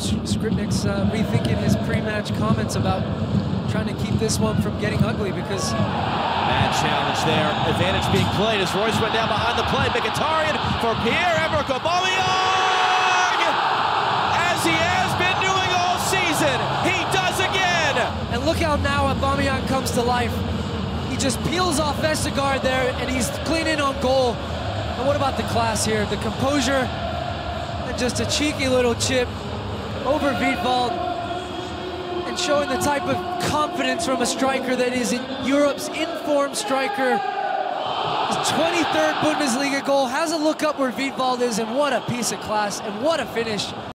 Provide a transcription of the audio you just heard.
Skripnik's rethinking his pre-match comments about trying to keep this one from getting ugly because... Bad challenge there. Advantage being played as Royce went down behind the play. Mkhitaryan for Pierre-Emerick Aubameyang! As he has been doing all season, he does again! And look how now Aubameyang comes to life. He just peels off Vestegaard there, and he's clean in on goal. And what about the class here? The composure, and just a cheeky little chip over Wiedwald, and showing the type of confidence from a striker that is Europe's in-form striker. His 23rd Bundesliga goal has a look up where Wiedwald is, and what a piece of class, and what a finish.